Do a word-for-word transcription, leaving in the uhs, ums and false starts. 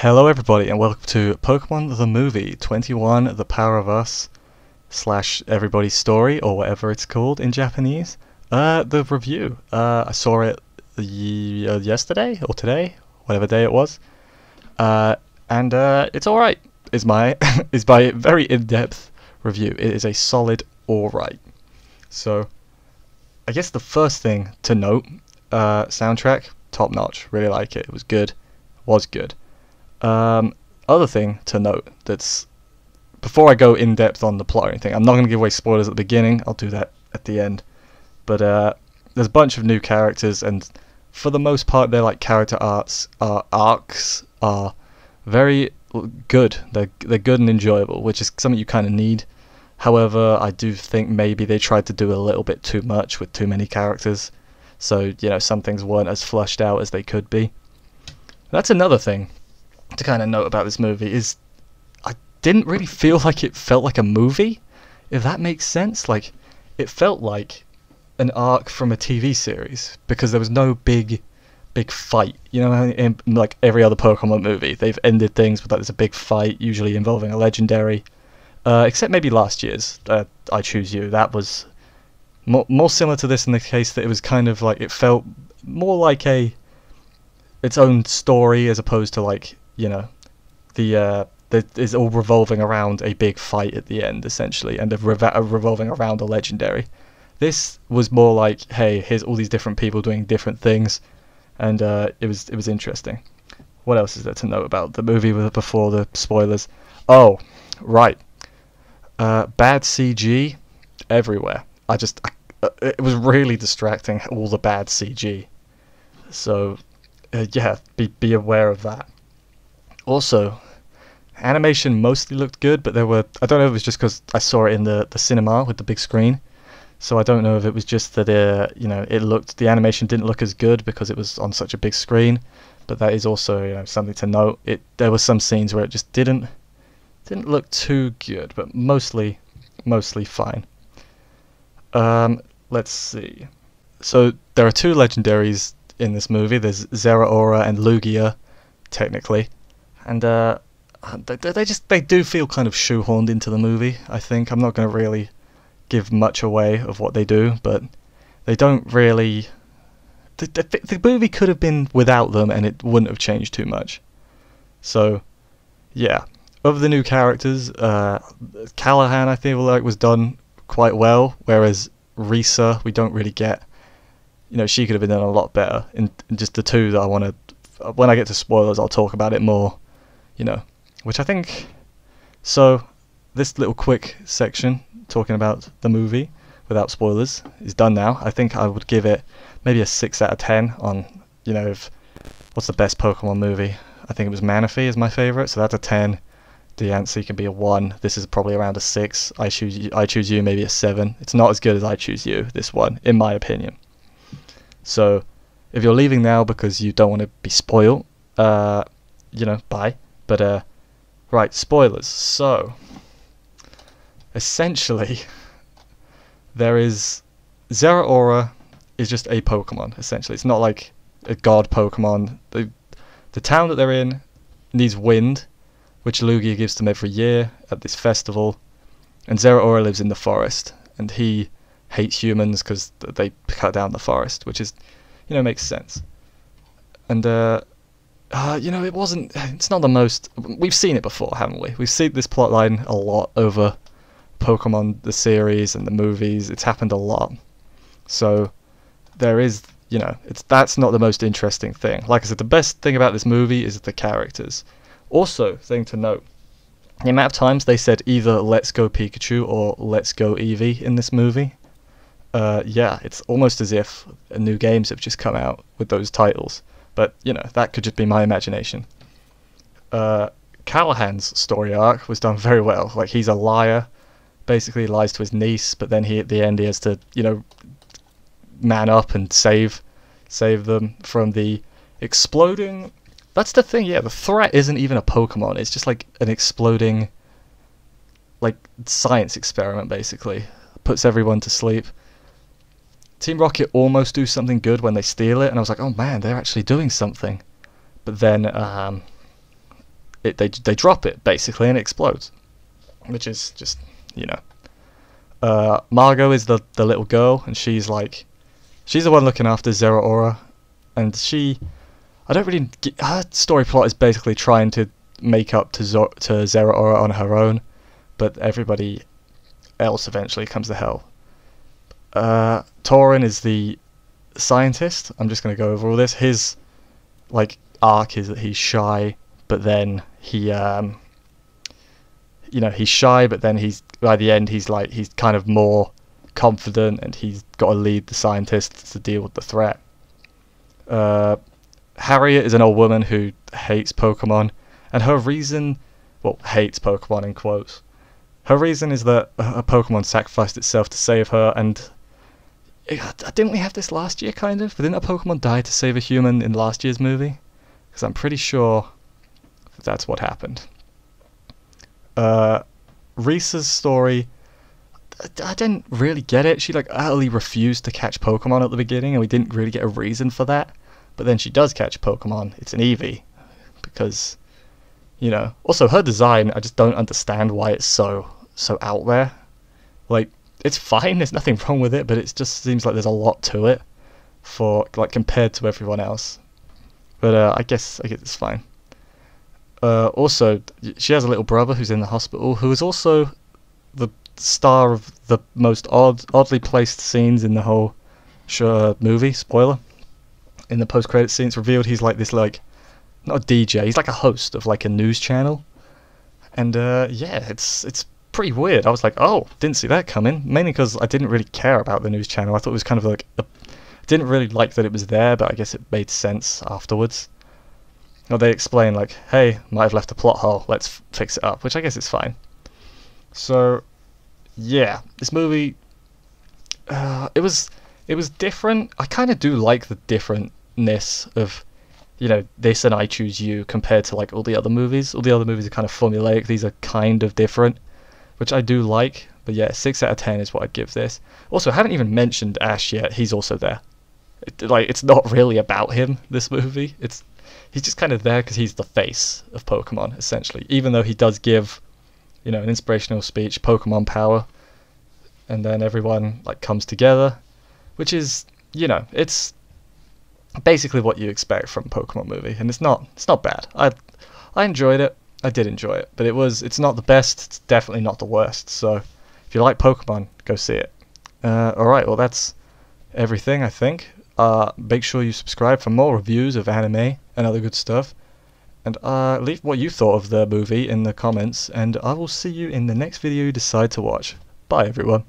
Hello everybody and welcome to Pokemon the Movie twenty-one, The Power of Us slash Everybody's Story, or whatever it's called in Japanese. Uh, the review. Uh, I saw it y uh, yesterday or today, whatever day it was. Uh, and uh, it's alright, is my is my very in-depth review. It is a solid alright. So, I guess the first thing to note, uh, soundtrack, top notch, really like it, it was good, was good. Um, other thing to note, that's before I go in depth on the plot or anything, I'm not going to give away spoilers at the beginning, I'll do that at the end, but uh, there's a bunch of new characters, and for the most part they're like character arts, uh, arcs are very good, they're, they're good and enjoyable, which is something you kind of need. However, I do think maybe they tried to do a little bit too much with too many characters, so you know, some things weren't as fleshed out as they could be. That's another thing to kind of note about this movie, is I didn't really feel like it felt like a movie, if that makes sense. Like, it felt like an arc from a T V series, because there was no big big fight, you know, in, like every other Pokemon movie they've ended things with like there's a big fight, usually involving a legendary, uh, except maybe last year's uh, I Choose You, that was more, more similar to this in the case that it was kind of like, it felt more like a its own story as opposed to like, you know, the uh, that is all revolving around a big fight at the end, essentially, and the rev revolving around a legendary. This was more like, hey, here's all these different people doing different things, and uh, it was it was interesting. What else is there to know about the movie before the spoilers? Oh, right, uh, bad C G everywhere. I just I, it was really distracting, all the bad C G. So uh, yeah, be be aware of that. Also, animation mostly looked good, but there were, I don't know if it was just because I saw it in the, the cinema with the big screen, so I don't know if it was just that, uh, you know, it looked, the animation didn't look as good because it was on such a big screen, but that is also, you know, something to note. It, there were some scenes where it just didn't, didn't look too good, but mostly, mostly fine. Um, let's see. So, there are two legendaries in this movie. There's Zeraora and Lugia, technically. And uh, they, they just they do feel kind of shoehorned into the movie, I think. I'm not going to really give much away of what they do, but they don't really... The, the, the movie could have been without them and it wouldn't have changed too much. So, yeah. Of the new characters, uh, Callahan, I feel like, was done quite well, whereas Risa, we don't really get... You know, she could have been done a lot better. In, in just the two that I want to... When I get to spoilers, I'll talk about it more. You know, which I think, so this little quick section talking about the movie without spoilers is done now. I think I would give it maybe a six out of ten on, you know, if, what's the best Pokemon movie? I think it was Manaphy is my favourite, so that's a ten. Diancie can be a one. This is probably around a six. I Choose You, I Choose You maybe a seven. It's not as good as I Choose You, this one, in my opinion. So, if you're leaving now because you don't want to be spoiled, uh, you know, bye. But, uh, right, spoilers. So, essentially, there is... Zeraora is just a Pokemon, essentially. It's not like a god Pokemon. The, the town that they're in needs wind, which Lugia gives them every year at this festival. And Zeraora lives in the forest. And he hates humans because they cut down the forest, which is, you know, makes sense. And, uh... Uh, you know, it wasn't, it's not the most, we've seen it before, haven't we? We've seen this plotline a lot over Pokemon, the series and the movies, it's happened a lot. So, there is, you know, it's that's not the most interesting thing. Like I said, the best thing about this movie is the characters. Also, thing to note, the amount of times they said either Let's Go Pikachu or Let's Go Eevee in this movie. Uh, yeah, it's almost as if new games have just come out with those titles. But, you know, that could just be my imagination. Uh, Callahan's story arc was done very well. Like, he's a liar, basically lies to his niece, but then he, at the end, he has to, you know, man up and save save them from the exploding... That's the thing, yeah, the threat isn't even a Pokemon. It's just like an exploding, like, science experiment, basically. Puts everyone to sleep. Team Rocket almost do something good when they steal it, and I was like, oh man, they're actually doing something. But then, um, it, they they drop it basically and it explodes, which is just, you know. Uh, Margot is the the little girl, and she's like, she's the one looking after Zeraora, and she, I don't really get, her story plot is basically trying to make up to Zo to Zeraora on her own, but everybody else eventually comes to hell. Uh, Tauren is the scientist. I'm just going to go over all this. His like arc is that he's shy, but then he, um, you know, he's shy, but then he's by the end he's like he's kind of more confident, and he's got to lead the scientists to deal with the threat. Uh, Harriet is an old woman who hates Pokemon, and her reason, well, hates Pokemon in quotes. Her reason is that a Pokemon sacrificed itself to save her, and didn't we have this last year, kind of? But didn't a Pokemon die to save a human in last year's movie? Because I'm pretty sure that that's what happened. Uh, Risa's story, I didn't really get it. She, like, utterly refused to catch Pokemon at the beginning, and we didn't really get a reason for that. But then she does catch Pokemon. It's an Eevee. Because, you know... Also, her design, I just don't understand why it's so, so out there. Like... It's fine, there's nothing wrong with it, but it just seems like there's a lot to it for, like, compared to everyone else. But uh, I guess I guess it's fine. Uh, also, she has a little brother who's in the hospital, who is also the star of the most odd, oddly placed scenes in the whole show, movie, spoiler. In the post-credit scene, it's revealed he's like this, like, not a D J, he's like a host of, like, a news channel. And, uh, yeah, it's it's... pretty weird. I was like, oh, didn't see that coming, mainly because I didn't really care about the news channel. I thought it was kind of like, a, didn't really like that it was there, but I guess it made sense afterwards. Or they explain like, hey, might have left a plot hole, let's fix it up, which I guess is fine. So, yeah, this movie, uh, it was, it was different. I kind of do like the differentness of, you know, this and I Choose You compared to like all the other movies. All the other movies are kind of formulaic, these are kind of different, which I do like, but yeah, six out of ten is what I'd give this. Also, I haven't even mentioned Ash yet, he's also there. It, like, it's not really about him, this movie. It's he's just kind of there because he's the face of Pokemon, essentially. Even though he does give, you know, an inspirational speech, Pokemon power, and then everyone, like, comes together, which is, you know, it's basically what you expect from a Pokemon movie, and it's not, it's not bad. I, I enjoyed it. I did enjoy it, but it was, it's not the best, it's definitely not the worst, so if you like Pokemon, go see it. Uh, alright, well that's everything, I think. Uh, make sure you subscribe for more reviews of anime and other good stuff, and uh, leave what you thought of the movie in the comments, and I will see you in the next video you decide to watch. Bye everyone.